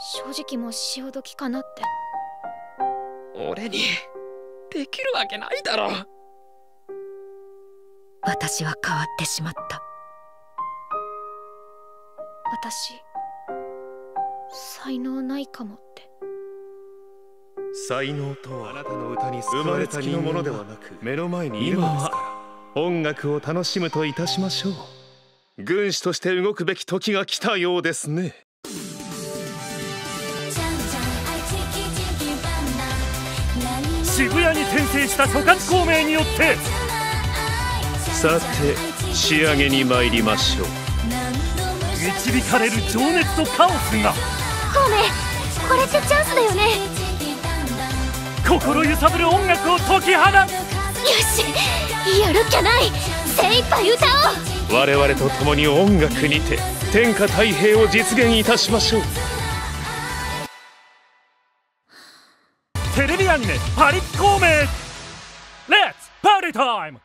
正直もう潮時かなって。俺にできるわけないだろ。私は変わってしまった。私才能ないかもって。才能とは生まれつきのものではなく、目の前にいるのですから、音楽を楽しむといたしましょう。軍師として動くべき時が来たようですね。渋谷に転生した諸葛孔明によって、さて仕上げに参りましょう。導かれる情熱とカオスが。孔明、これってチャンスだよね。心揺さぶる音楽を解き放つ。よし、やるっきゃない。精一杯歌おう。我々と共に音楽にて天下太平を実現いたしましょう。テレビアニメ「パリ孔明」レッツパーティータイム。